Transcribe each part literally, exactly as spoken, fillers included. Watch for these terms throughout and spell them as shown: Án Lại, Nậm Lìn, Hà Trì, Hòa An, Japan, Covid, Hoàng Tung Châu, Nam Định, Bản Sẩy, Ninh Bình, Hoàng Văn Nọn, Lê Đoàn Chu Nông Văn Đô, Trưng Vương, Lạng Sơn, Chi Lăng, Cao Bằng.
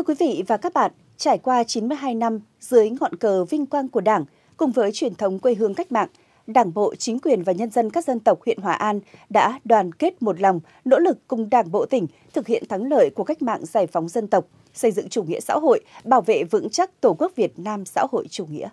Thưa quý vị và các bạn, trải qua chín mươi hai năm dưới ngọn cờ vinh quang của Đảng, cùng với truyền thống quê hương cách mạng, Đảng bộ, chính quyền và nhân dân các dân tộc huyện Hòa An đã đoàn kết một lòng, nỗ lực cùng Đảng bộ tỉnh thực hiện thắng lợi của cách mạng giải phóng dân tộc, xây dựng chủ nghĩa xã hội, bảo vệ vững chắc Tổ quốc Việt Nam xã hội chủ nghĩa.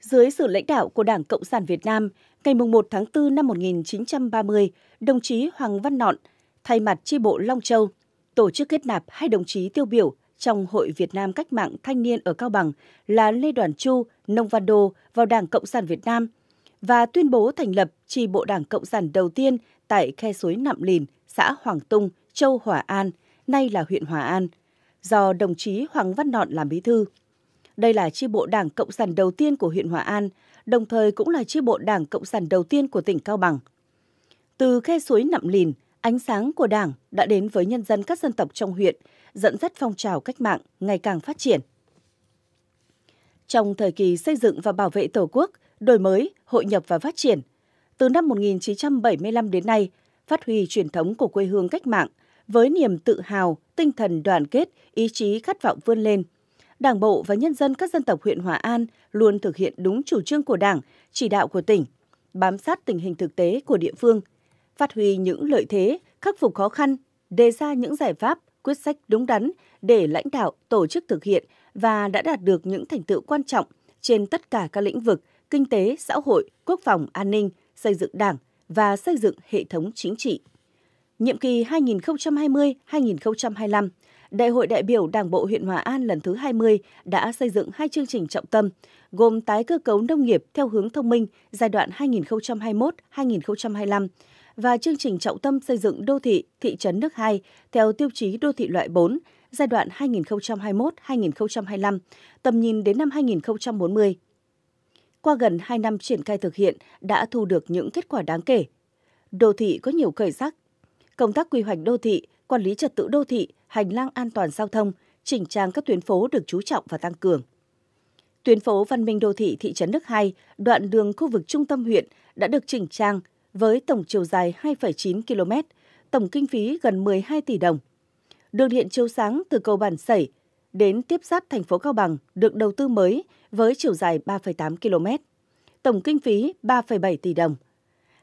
Dưới sự lãnh đạo của Đảng Cộng sản Việt Nam, ngày mùng một tháng tư năm một nghìn chín trăm ba mươi, đồng chí Hoàng Văn Nọn, thay mặt chi bộ Long Châu, tổ chức kết nạp hai đồng chí tiêu biểu trong Hội Việt Nam Cách mạng Thanh niên ở Cao Bằng là Lê Đoàn Chu Nông Văn Đô vào Đảng Cộng sản Việt Nam và tuyên bố thành lập chi bộ Đảng Cộng sản đầu tiên tại khe suối Nậm Lìn, xã Hoàng Tung, Châu Hòa An, nay là huyện Hòa An, do đồng chí Hoàng Văn Nọn làm bí thư. Đây là chi bộ Đảng Cộng sản đầu tiên của huyện Hòa An, đồng thời cũng là chi bộ Đảng Cộng sản đầu tiên của tỉnh Cao Bằng. Từ khe suối Nậm Lìn, ánh sáng của Đảng đã đến với nhân dân các dân tộc trong huyện, dẫn dắt phong trào cách mạng ngày càng phát triển. Trong thời kỳ xây dựng và bảo vệ Tổ quốc, đổi mới, hội nhập và phát triển, từ năm một nghìn chín trăm bảy mươi lăm đến nay, phát huy truyền thống của quê hương cách mạng với niềm tự hào, tinh thần đoàn kết, ý chí khát vọng vươn lên, Đảng bộ và nhân dân các dân tộc huyện Hòa An luôn thực hiện đúng chủ trương của Đảng, chỉ đạo của tỉnh, bám sát tình hình thực tế của địa phương, phát huy những lợi thế, khắc phục khó khăn, đề ra những giải pháp, quyết sách đúng đắn để lãnh đạo, tổ chức thực hiện và đã đạt được những thành tựu quan trọng trên tất cả các lĩnh vực kinh tế, xã hội, quốc phòng, an ninh, xây dựng Đảng và xây dựng hệ thống chính trị. Nhiệm kỳ hai nghìn không trăm hai mươi đến hai nghìn không trăm hai mươi lăm, Đại hội đại biểu Đảng bộ huyện Hòa An lần thứ hai mươi đã xây dựng hai chương trình trọng tâm, gồm tái cơ cấu nông nghiệp theo hướng thông minh giai đoạn hai nghìn không trăm hai mươi mốt đến hai nghìn không trăm hai mươi lăm, và chương trình trọng tâm xây dựng đô thị, thị trấn nước hai theo tiêu chí đô thị loại bốn giai đoạn hai nghìn không trăm hai mươi mốt đến hai nghìn không trăm hai mươi lăm, tầm nhìn đến năm hai nghìn không trăm bốn mươi. Qua gần hai năm triển khai thực hiện đã thu được những kết quả đáng kể. Đô thị có nhiều khởi sắc. Công tác quy hoạch đô thị, quản lý trật tự đô thị, hành lang an toàn giao thông, chỉnh trang các tuyến phố được chú trọng và tăng cường. Tuyến phố văn minh đô thị thị trấn nước hai, đoạn đường khu vực trung tâm huyện đã được chỉnh trang, với tổng chiều dài hai phẩy chín ki lô mét, tổng kinh phí gần mười hai tỷ đồng. Đường điện chiếu sáng từ cầu Bản Sẩy đến tiếp giáp thành phố Cao Bằng được đầu tư mới với chiều dài ba phẩy tám ki lô mét, tổng kinh phí ba phẩy bảy tỷ đồng.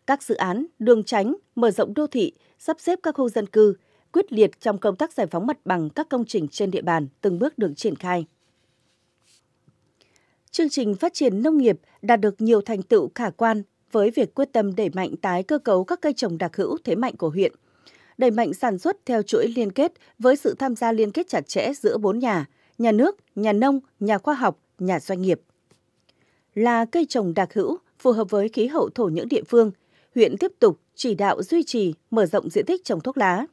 Các dự án đường tránh, mở rộng đô thị, sắp xếp các khu dân cư, quyết liệt trong công tác giải phóng mặt bằng các công trình trên địa bàn từng bước được triển khai. Chương trình phát triển nông nghiệp đạt được nhiều thành tựu khả quan, với việc quyết tâm đẩy mạnh tái cơ cấu các cây trồng đặc hữu thế mạnh của huyện, đẩy mạnh sản xuất theo chuỗi liên kết với sự tham gia liên kết chặt chẽ giữa bốn nhà, nhà nước, nhà nông, nhà khoa học, nhà doanh nghiệp. Là cây trồng đặc hữu phù hợp với khí hậu thổ nhưỡng địa phương, huyện tiếp tục chỉ đạo duy trì, mở rộng diện tích trồng thuốc lá,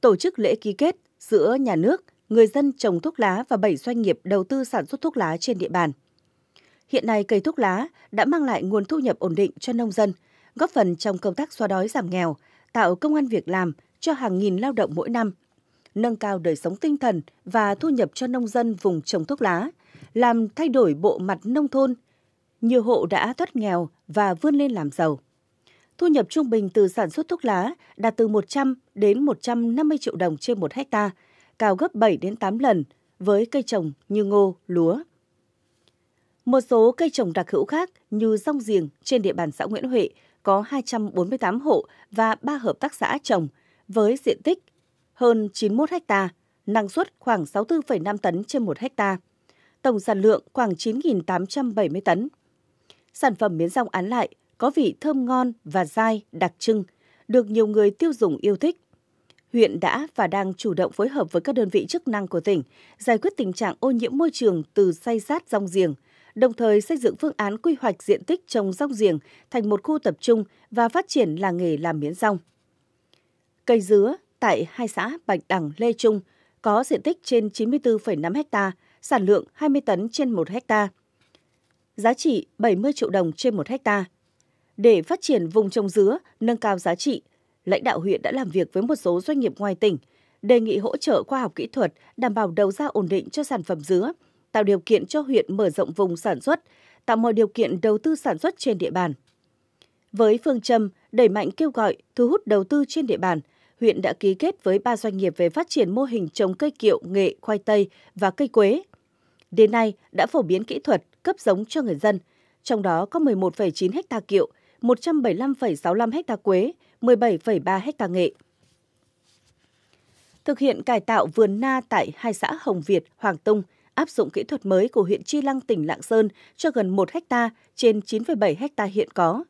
tổ chức lễ ký kết giữa nhà nước, người dân trồng thuốc lá và bảy doanh nghiệp đầu tư sản xuất thuốc lá trên địa bàn. Hiện nay, cây thuốc lá đã mang lại nguồn thu nhập ổn định cho nông dân, góp phần trong công tác xóa đói giảm nghèo, tạo công ăn việc làm cho hàng nghìn lao động mỗi năm, nâng cao đời sống tinh thần và thu nhập cho nông dân vùng trồng thuốc lá, làm thay đổi bộ mặt nông thôn. Nhiều hộ đã thoát nghèo và vươn lên làm giàu. Thu nhập trung bình từ sản xuất thuốc lá đạt từ một trăm đến một trăm năm mươi triệu đồng trên một hectare, cao gấp bảy đến tám lần với cây trồng như ngô, lúa. Một số cây trồng đặc hữu khác như rong giềng trên địa bàn xã Nguyễn Huệ có hai trăm bốn mươi tám hộ và ba hợp tác xã trồng với diện tích hơn chín mươi mốt héc ta, năng suất khoảng sáu mươi tư phẩy năm tấn trên một héc ta, tổng sản lượng khoảng chín nghìn tám trăm bảy mươi tấn. Sản phẩm miến rong Án Lại có vị thơm ngon và dai đặc trưng, được nhiều người tiêu dùng yêu thích. Huyện đã và đang chủ động phối hợp với các đơn vị chức năng của tỉnh giải quyết tình trạng ô nhiễm môi trường từ xay xát rong giềng, đồng thời xây dựng phương án quy hoạch diện tích trồng rong giềng thành một khu tập trung và phát triển làng nghề làm miến rong. Cây dứa tại hai xã Bạch Đằng, Lê Trung có diện tích trên chín mươi tư phẩy năm héc ta, sản lượng hai mươi tấn trên một héc ta, giá trị bảy mươi triệu đồng trên một héc ta. Để phát triển vùng trồng dứa, nâng cao giá trị, lãnh đạo huyện đã làm việc với một số doanh nghiệp ngoài tỉnh, đề nghị hỗ trợ khoa học kỹ thuật, đảm bảo đầu ra ổn định cho sản phẩm dứa, tạo điều kiện cho huyện mở rộng vùng sản xuất, tạo mọi điều kiện đầu tư sản xuất trên địa bàn. Với phương châm đẩy mạnh kêu gọi, thu hút đầu tư trên địa bàn, huyện đã ký kết với ba doanh nghiệp về phát triển mô hình trồng cây kiệu, nghệ, khoai tây và cây quế. Đến nay đã phổ biến kỹ thuật, cấp giống cho người dân, trong đó có mười một phẩy chín ha kiệu, một trăm bảy mươi lăm phẩy sáu mươi lăm ha quế, mười bảy phẩy ba ha nghệ. Thực hiện cải tạo vườn na tại hai xã Hồng Việt, Hoàng Tung, áp dụng kỹ thuật mới của huyện Chi Lăng, tỉnh Lạng Sơn cho gần một ha trên chín phẩy bảy ha hiện có.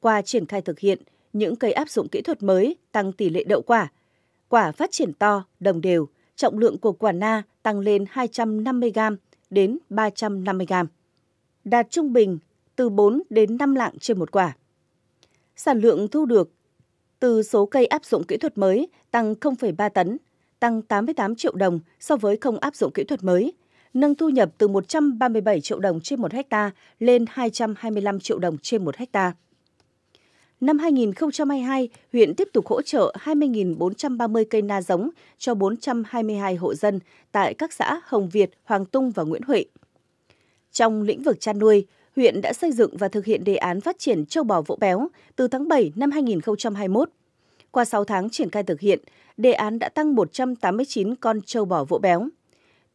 Qua triển khai thực hiện, những cây áp dụng kỹ thuật mới tăng tỷ lệ đậu quả. Quả phát triển to, đồng đều, trọng lượng của quả na tăng lên hai trăm năm mươi gam đến ba trăm năm mươi gam, đạt trung bình từ bốn đến năm lạng trên một quả. Sản lượng thu được từ số cây áp dụng kỹ thuật mới tăng không phẩy ba tấn, tăng tám mươi tám triệu đồng so với không áp dụng kỹ thuật mới, nâng thu nhập từ một trăm ba mươi bảy triệu đồng trên một ha lên hai trăm hai mươi lăm triệu đồng trên một ha. Năm hai nghìn không trăm hai mươi hai, huyện tiếp tục hỗ trợ hai mươi nghìn bốn trăm ba mươi cây na giống cho bốn trăm hai mươi hai hộ dân tại các xã Hồng Việt, Hoàng Tung và Nguyễn Huệ. Trong lĩnh vực chăn nuôi, huyện đã xây dựng và thực hiện đề án phát triển châu bò vỗ béo từ tháng bảy năm hai nghìn không trăm hai mươi mốt. Qua sáu tháng triển khai thực hiện, đề án đã tăng một trăm tám mươi chín con châu bò vỗ béo.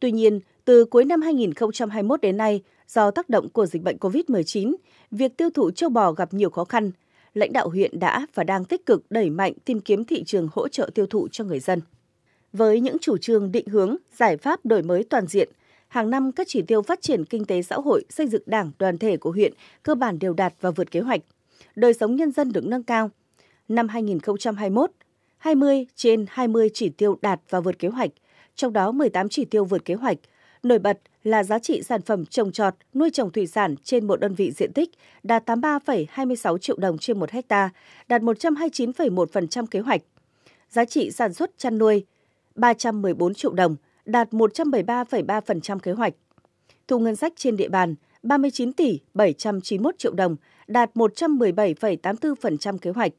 Tuy nhiên, từ cuối năm hai nghìn không trăm hai mươi mốt đến nay, do tác động của dịch bệnh Covid mười chín, việc tiêu thụ châu bò gặp nhiều khó khăn. Lãnh đạo huyện đã và đang tích cực đẩy mạnh tìm kiếm thị trường hỗ trợ tiêu thụ cho người dân. Với những chủ trương định hướng, giải pháp đổi mới toàn diện, hàng năm các chỉ tiêu phát triển kinh tế xã hội, xây dựng đảng, đoàn thể của huyện cơ bản đều đạt và vượt kế hoạch. Đời sống nhân dân được nâng cao. Năm hai nghìn không trăm hai mươi mốt, hai mươi trên hai mươi chỉ tiêu đạt và vượt kế hoạch, trong đó mười tám chỉ tiêu vượt kế hoạch. Nổi bật là giá trị sản phẩm trồng trọt, nuôi trồng thủy sản trên một đơn vị diện tích đạt tám mươi ba phẩy hai mươi sáu triệu đồng trên một ha, đạt một trăm hai mươi chín phẩy một phần trăm kế hoạch. Giá trị sản xuất chăn nuôi ba trăm mười bốn triệu đồng, đạt một trăm bảy mươi ba phẩy ba phần trăm kế hoạch. Thu ngân sách trên địa bàn ba mươi chín tỷ bảy trăm chín mươi mốt triệu đồng, đạt một trăm mười bảy phẩy tám mươi tư phần trăm kế hoạch.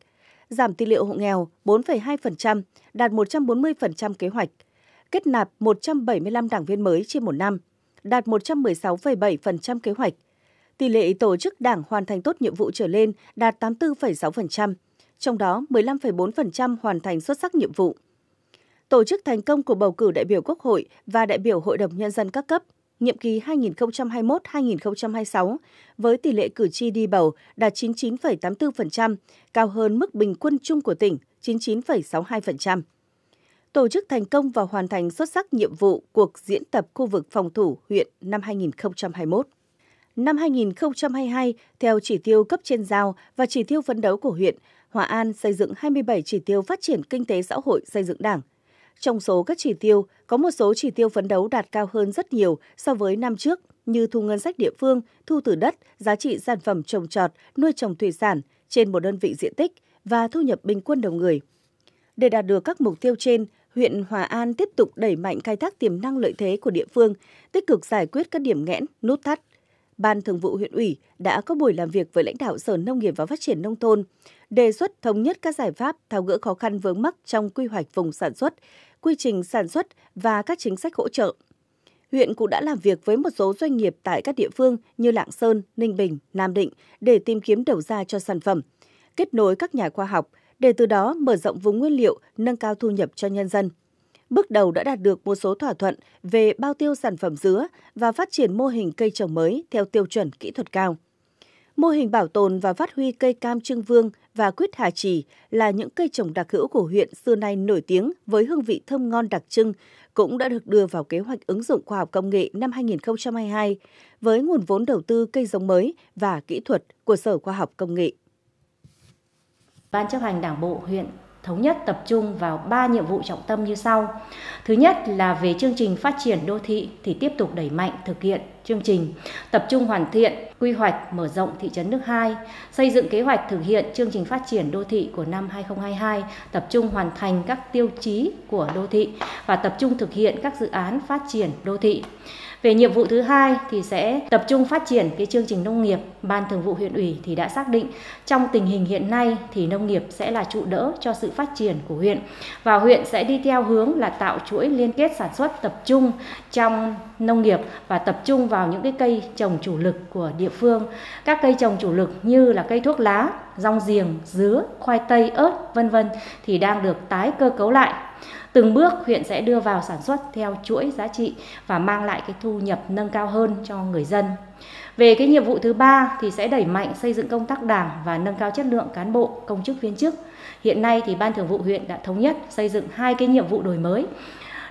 Giảm tỷ lệ hộ nghèo bốn phẩy hai phần trăm, đạt một trăm bốn mươi phần trăm kế hoạch. Kết nạp một trăm bảy mươi lăm đảng viên mới trên một năm, đạt một trăm mười sáu phẩy bảy phần trăm kế hoạch. Tỷ lệ tổ chức đảng hoàn thành tốt nhiệm vụ trở lên đạt tám mươi tư phẩy sáu phần trăm, trong đó mười lăm phẩy bốn phần trăm hoàn thành xuất sắc nhiệm vụ. Tổ chức thành công của bầu cử đại biểu Quốc hội và đại biểu Hội đồng Nhân dân các cấp, nhiệm kỳ hai nghìn không trăm hai mươi mốt đến hai nghìn không trăm hai mươi sáu, với tỷ lệ cử tri đi bầu đạt chín mươi chín phẩy tám mươi tư phần trăm, cao hơn mức bình quân chung của tỉnh chín mươi chín phẩy sáu mươi hai phần trăm. Tổ chức thành công và hoàn thành xuất sắc nhiệm vụ cuộc diễn tập khu vực phòng thủ huyện năm hai nghìn không trăm hai mươi mốt. Năm hai nghìn không trăm hai mươi hai, theo chỉ tiêu cấp trên giao và chỉ tiêu phấn đấu của huyện, Hòa An xây dựng hai mươi bảy chỉ tiêu phát triển kinh tế xã hội, xây dựng đảng. Trong số các chỉ tiêu, có một số chỉ tiêu phấn đấu đạt cao hơn rất nhiều so với năm trước như thu ngân sách địa phương, thu từ đất, giá trị sản phẩm trồng trọt, nuôi trồng thủy sản trên một đơn vị diện tích và thu nhập bình quân đầu người. Để đạt được các mục tiêu trên, huyện Hòa An tiếp tục đẩy mạnh khai thác tiềm năng lợi thế của địa phương, tích cực giải quyết các điểm nghẽn, nút thắt. Ban Thường vụ huyện ủy đã có buổi làm việc với lãnh đạo Sở Nông nghiệp và Phát triển Nông thôn, đề xuất thống nhất các giải pháp tháo gỡ khó khăn vướng mắc trong quy hoạch vùng sản xuất, quy trình sản xuất và các chính sách hỗ trợ. Huyện cũng đã làm việc với một số doanh nghiệp tại các địa phương như Lạng Sơn, Ninh Bình, Nam Định để tìm kiếm đầu ra cho sản phẩm, kết nối các nhà khoa học, để từ đó mở rộng vùng nguyên liệu, nâng cao thu nhập cho nhân dân. Bước đầu đã đạt được một số thỏa thuận về bao tiêu sản phẩm dứa và phát triển mô hình cây trồng mới theo tiêu chuẩn kỹ thuật cao. Mô hình bảo tồn và phát huy cây cam Trưng Vương và quýt Hà Trì là những cây trồng đặc hữu của huyện xưa nay nổi tiếng với hương vị thơm ngon đặc trưng, cũng đã được đưa vào kế hoạch ứng dụng khoa học công nghệ năm hai nghìn không trăm hai mươi hai với nguồn vốn đầu tư cây giống mới và kỹ thuật của Sở Khoa học Công nghệ. Ban chấp hành Đảng bộ huyện thống nhất tập trung vào ba nhiệm vụ trọng tâm như sau. Thứ nhất là về chương trình phát triển đô thị thì tiếp tục đẩy mạnh thực hiện chương trình, tập trung hoàn thiện quy hoạch mở rộng thị trấn Nước Hai, xây dựng kế hoạch thực hiện chương trình phát triển đô thị của năm hai nghìn không trăm hai mươi hai, tập trung hoàn thành các tiêu chí của đô thị và tập trung thực hiện các dự án phát triển đô thị. Về nhiệm vụ thứ hai thì sẽ tập trung phát triển cái chương trình nông nghiệp. Ban Thường vụ huyện ủy thì đã xác định trong tình hình hiện nay thì nông nghiệp sẽ là trụ đỡ cho sự phát triển của huyện, và huyện sẽ đi theo hướng là tạo chuỗi liên kết sản xuất tập trung trong nông nghiệp và tập trung vào những cái cây trồng chủ lực của địa phương. Các cây trồng chủ lực như là cây thuốc lá, rong giềng, dứa, khoai tây, ớt, vân vân thì đang được tái cơ cấu lại. Từng bước huyện sẽ đưa vào sản xuất theo chuỗi giá trị và mang lại cái thu nhập nâng cao hơn cho người dân. Về cái nhiệm vụ thứ ba thì sẽ đẩy mạnh xây dựng công tác đảng và nâng cao chất lượng cán bộ, công chức viên chức. Hiện nay thì Ban Thường vụ huyện đã thống nhất xây dựng hai cái nhiệm vụ đổi mới.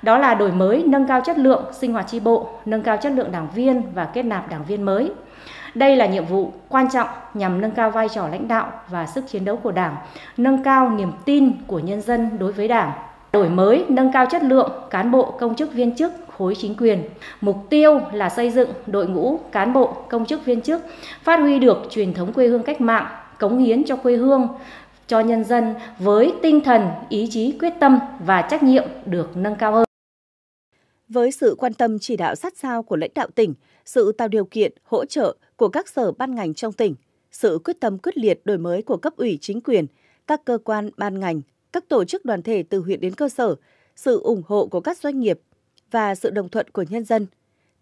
Đó là đổi mới nâng cao chất lượng sinh hoạt chi bộ, nâng cao chất lượng đảng viên và kết nạp đảng viên mới. Đây là nhiệm vụ quan trọng nhằm nâng cao vai trò lãnh đạo và sức chiến đấu của Đảng, nâng cao niềm tin của nhân dân đối với Đảng. Đổi mới, nâng cao chất lượng cán bộ, công chức, viên chức, khối chính quyền. Mục tiêu là xây dựng đội ngũ cán bộ, công chức, viên chức, phát huy được truyền thống quê hương cách mạng, cống hiến cho quê hương, cho nhân dân với tinh thần, ý chí, quyết tâm và trách nhiệm được nâng cao hơn. Với sự quan tâm chỉ đạo sát sao của lãnh đạo tỉnh, sự tạo điều kiện, hỗ trợ của các sở ban ngành trong tỉnh, sự quyết tâm quyết liệt đổi mới của cấp ủy chính quyền, các cơ quan ban ngành, các tổ chức đoàn thể từ huyện đến cơ sở, sự ủng hộ của các doanh nghiệp và sự đồng thuận của nhân dân.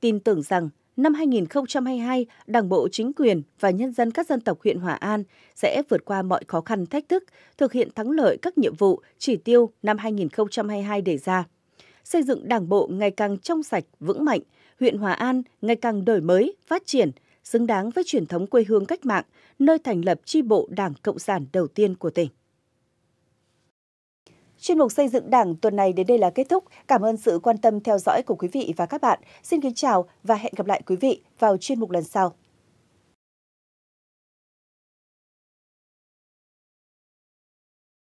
Tin tưởng rằng năm hai nghìn không trăm hai mươi hai, Đảng bộ, chính quyền và nhân dân các dân tộc huyện Hòa An sẽ vượt qua mọi khó khăn thách thức, thực hiện thắng lợi các nhiệm vụ, chỉ tiêu năm hai nghìn không trăm hai mươi hai đề ra. Xây dựng Đảng bộ ngày càng trong sạch, vững mạnh, huyện Hòa An ngày càng đổi mới, phát triển, xứng đáng với truyền thống quê hương cách mạng, nơi thành lập chi bộ Đảng Cộng sản đầu tiên của tỉnh. Chuyên mục Xây dựng Đảng tuần này đến đây là kết thúc. Cảm ơn sự quan tâm theo dõi của quý vị và các bạn. Xin kính chào và hẹn gặp lại quý vị vào chuyên mục lần sau.